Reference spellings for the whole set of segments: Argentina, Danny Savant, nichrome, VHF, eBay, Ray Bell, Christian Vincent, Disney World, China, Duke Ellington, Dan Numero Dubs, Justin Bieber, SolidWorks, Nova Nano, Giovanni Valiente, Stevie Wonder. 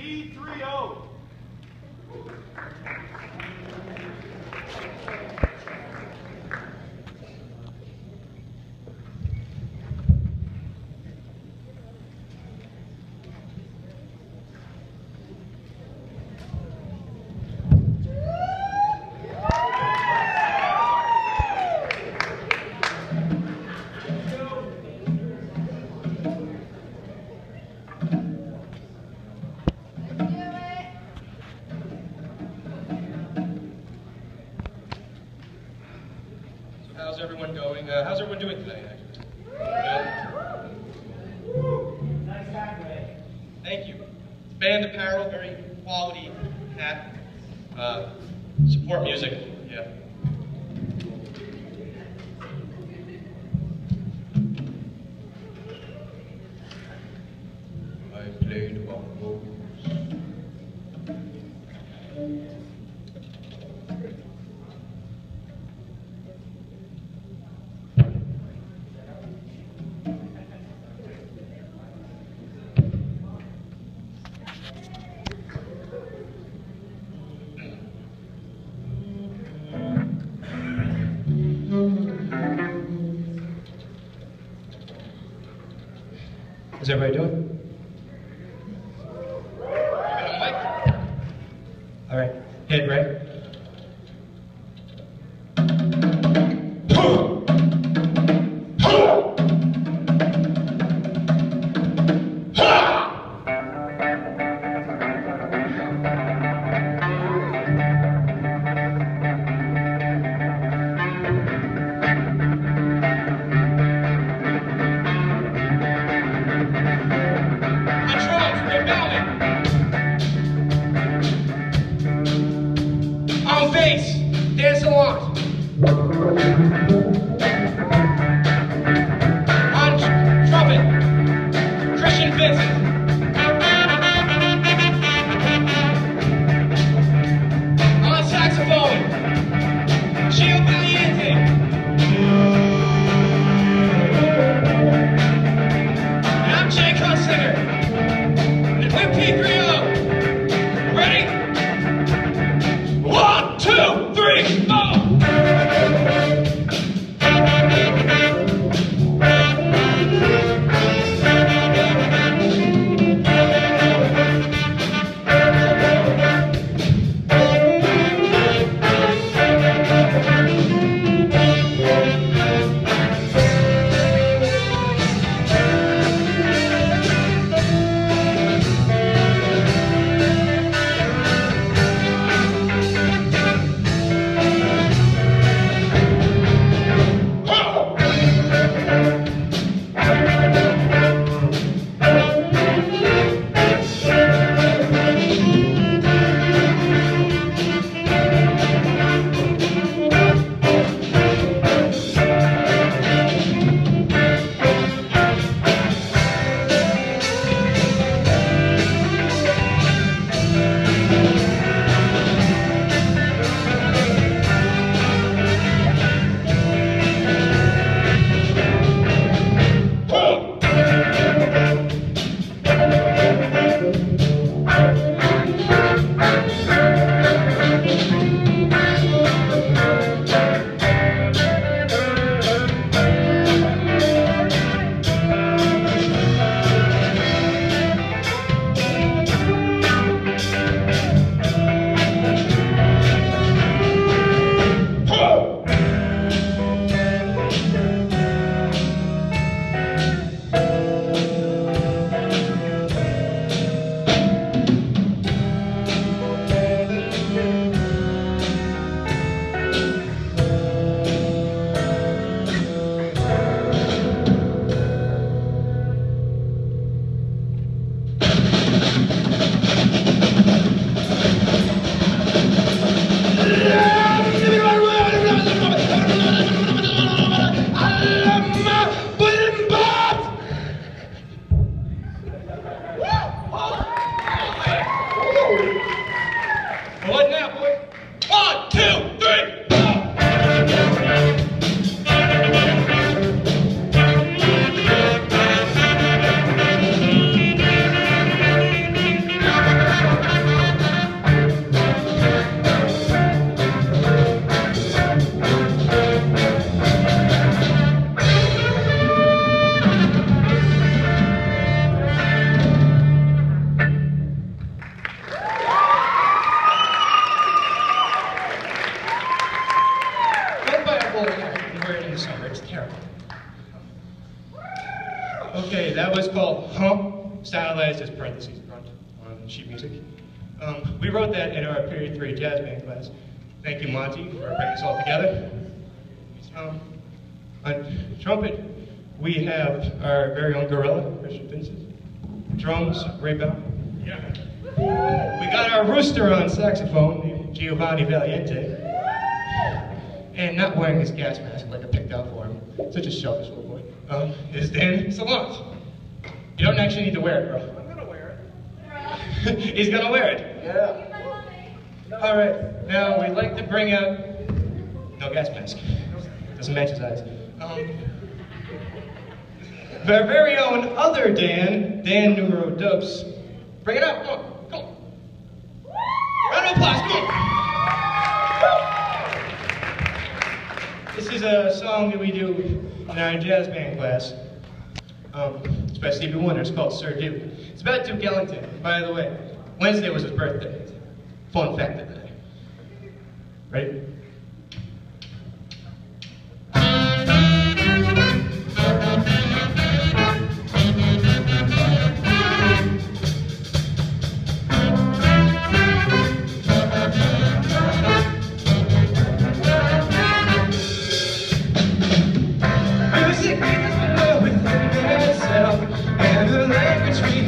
E30. How's everyone doing today? Good. Nice hat, Ray. Thank you. Band apparel, very quality hat. Support music. Yeah. I played bongos. How's everybody doing? All right, hit right. is just parentheses grunt on sheet music. We wrote that in our period 3 jazz band class. Thank you, Monty, for bringing us all together. On trumpet, we have our very own gorilla, Christian Vincent. Drums, Ray Bell. Yeah. We got our rooster on saxophone, named Giovanni Valiente. And not wearing his gas mask like I picked out for him, such a selfish little boy, is Danny Savant. You don't actually need to wear it, bro. I'm gonna wear it. He's gonna wear it. Yeah. All right. Now we'd like to bring out no gas mask. Doesn't match his eyes. Our very own other Dan, Dan Numero Dubs. Bring it up. Come on. Come on. Round of applause. Come on. This is a song that we do in our jazz band class. It's by Stevie Wonder. It's called Sir Duke. It's about Duke Ellington. By the way, Wednesday was his birthday. Fun fact of the day. Ready?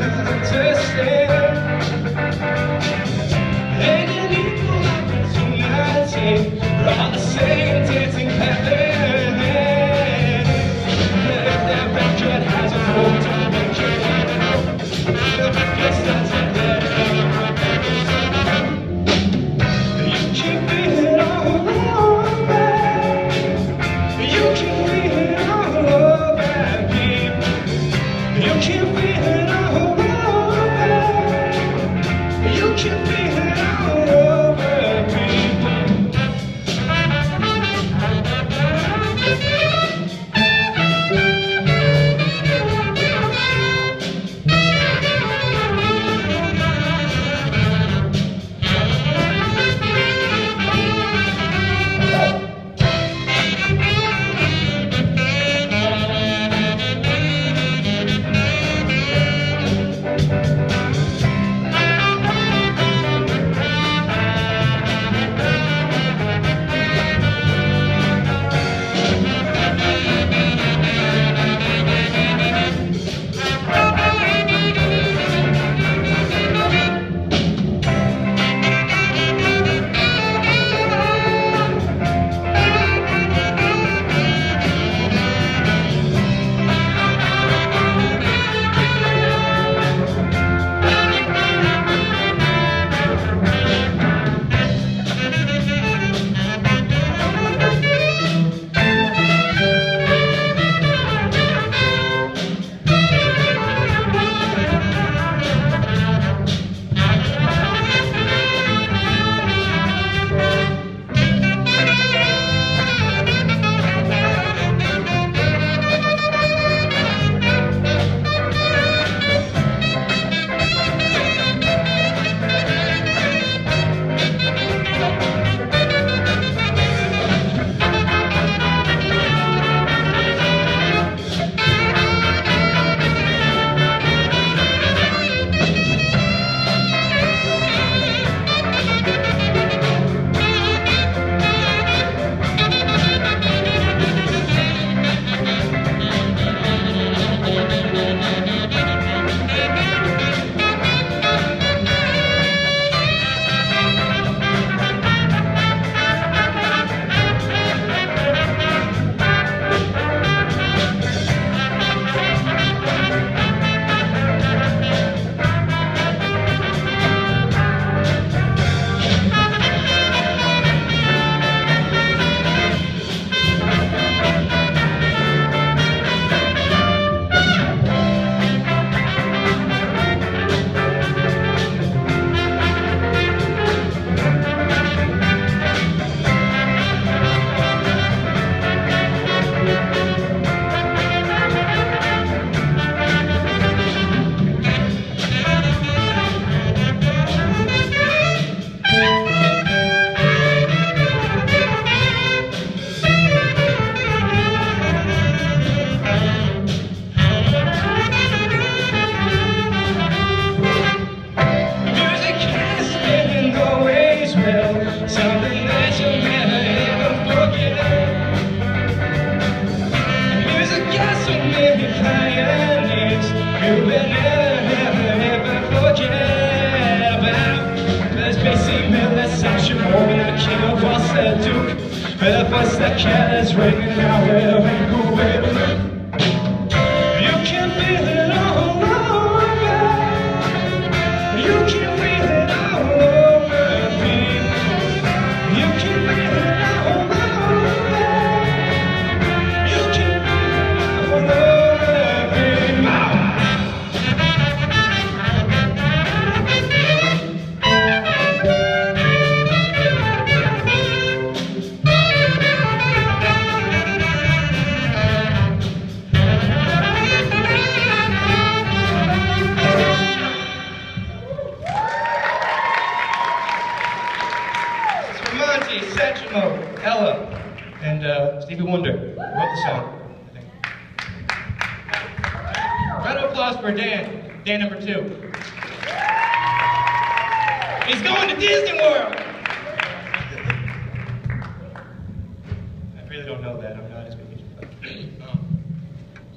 Understand, and an equal opportunity. Belfast, the can is ringing out with a wave. You can feel it all over. You can feel it all over me. You can feel it all over. You can feel it all over. Stevie Wonder wrote the song, I think. Round of applause for Dan, Dan number 2. He's going to Disney World! I really don't know that, I'm not as speaking. Oh.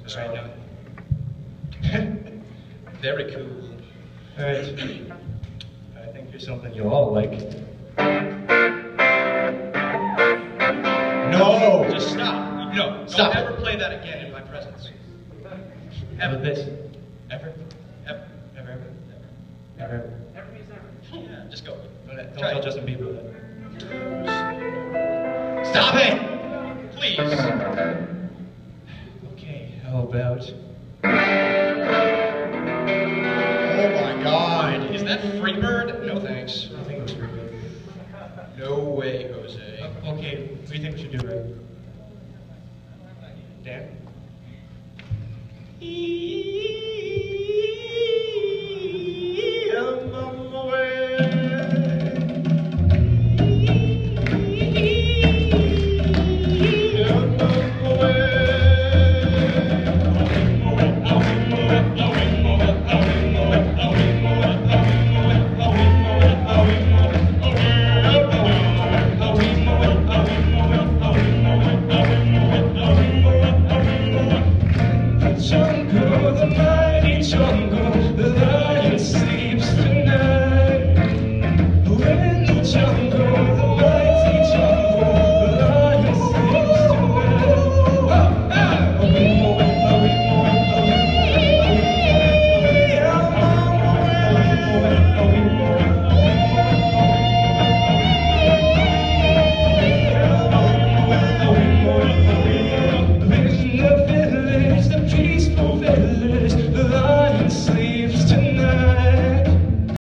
Sorry, no. Very cool. Alright. I think here's something you'll all like. No! Just stop. No, stop. Don't ever play that again in my presence. Ever. This. Ever. Ever. Ever. Ever. Ever. Ever. Ever. Yeah, just go. Don't tell Justin Bieber that. Stop it! Please. Okay, how about... Oh my god. Is that Freebird? No thanks. I think it was Freebird. No way, Jose. Okay, what do you think we should do, Ray? Dan?